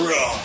Control. Ultra.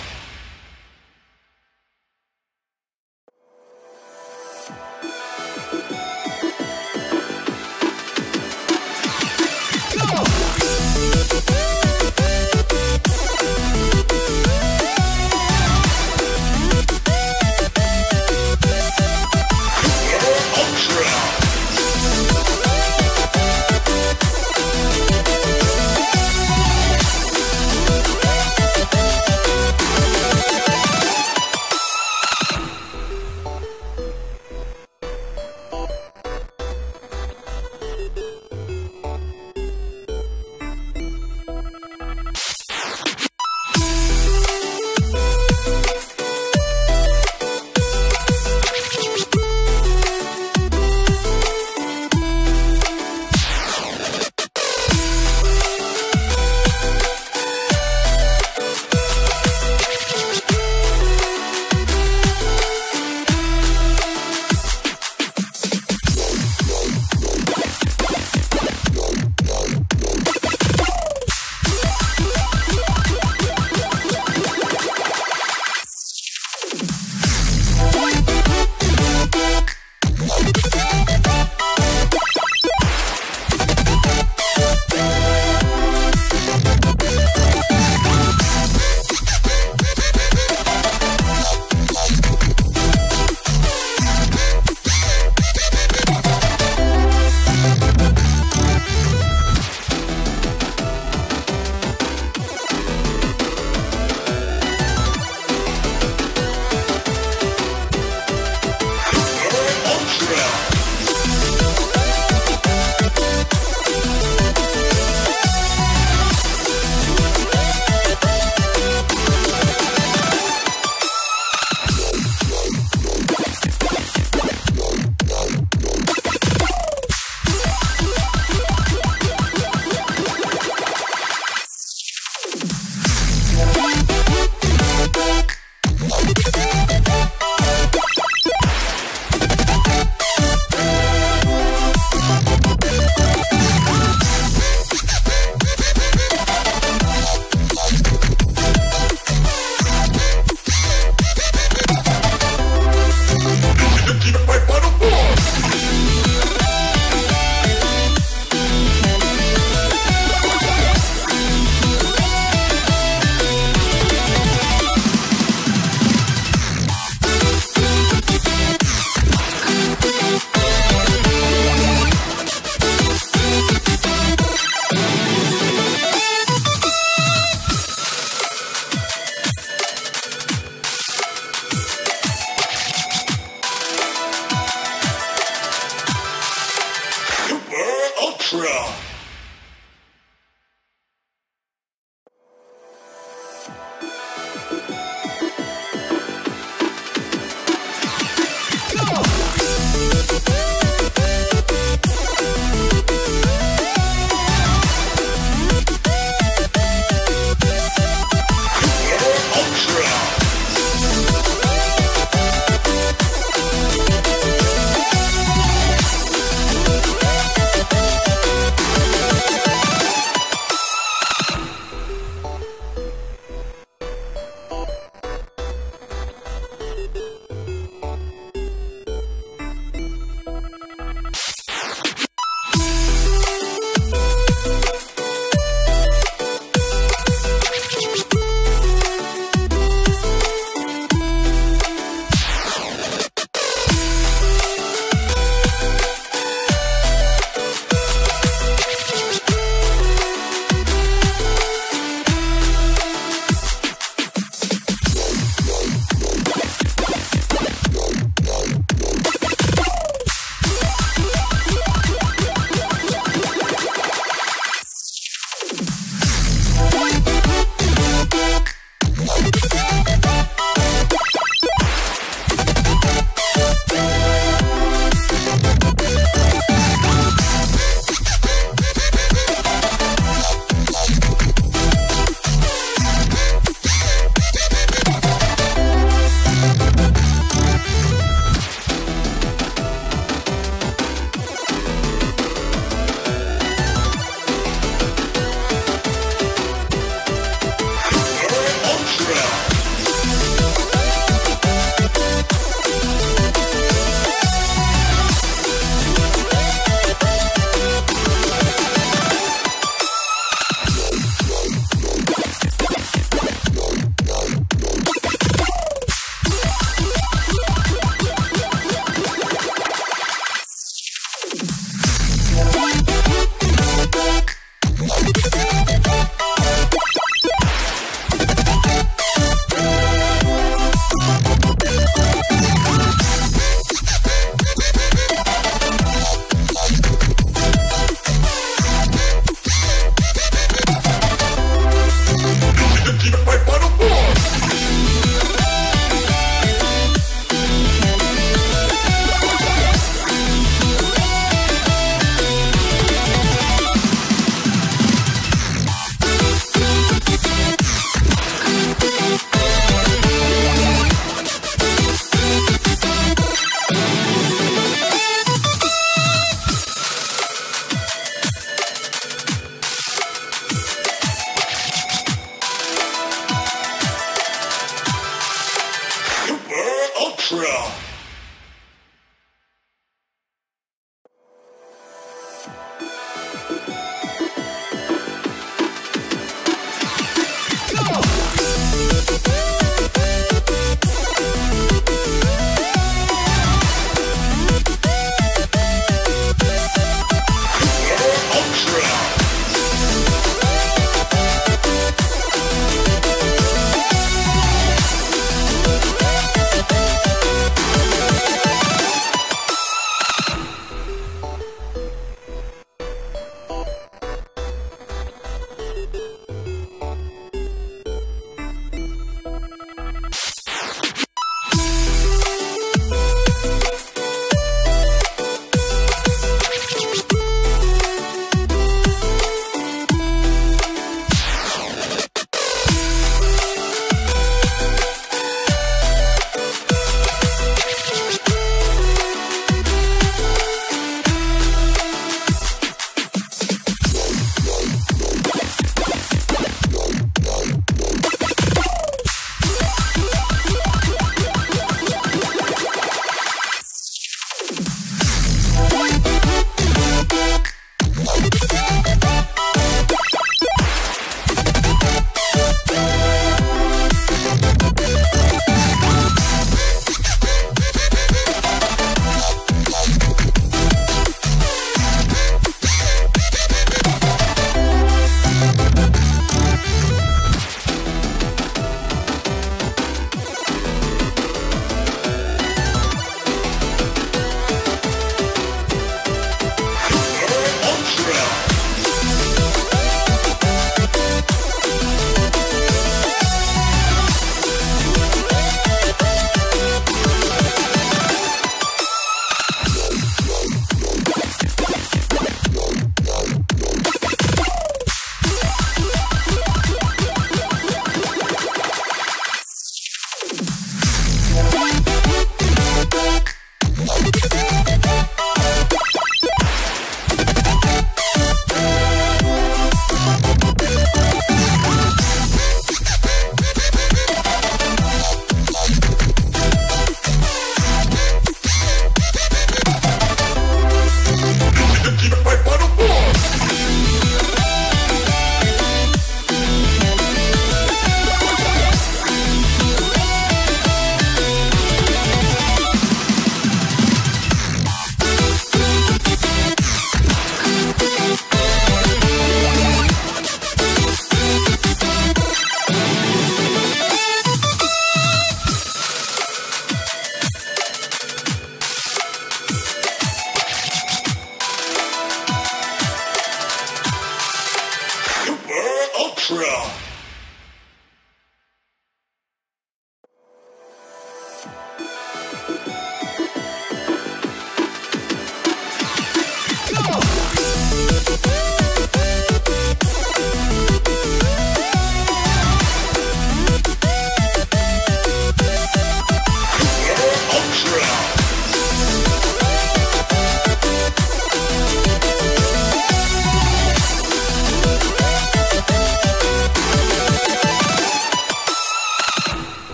Pro.